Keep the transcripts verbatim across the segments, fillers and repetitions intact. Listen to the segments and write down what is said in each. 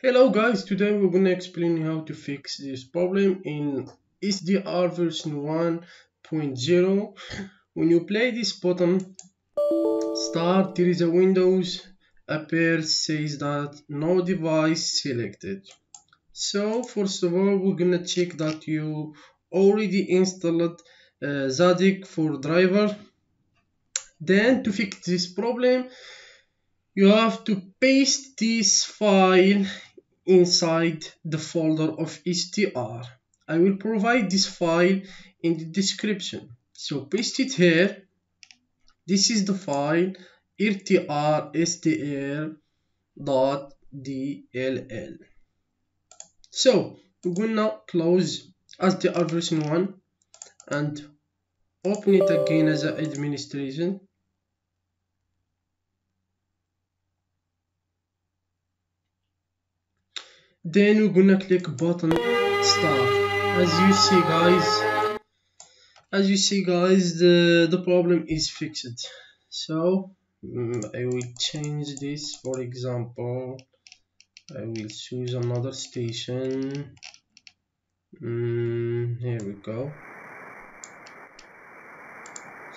Hello guys, today we're going to explain how to fix this problem in S D R version one point zero. When you play this button, start, there is a Windows appears, says that no device selected. So first of all, we're going to check that you already installed uh, Zadig for driver. Then to fix this problem, you have to paste this file inside the folder of S D R. I will provide this file in the description. So paste it here. This is the file r t r s t r dot d l l. So we will now close S D R version one and open it again as an administration. Then we're gonna click button start. As you see guys, as you see guys, the, the problem is fixed. So um, I will change this, for example, I will choose another station. Um, here we go.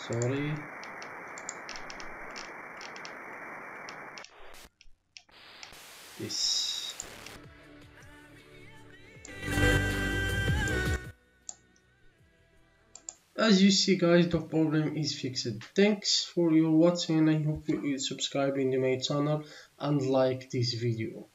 Sorry. This. As you see guys, the problem is fixed. Thanks for your watching. I hope you will subscribe to my channel and like this video.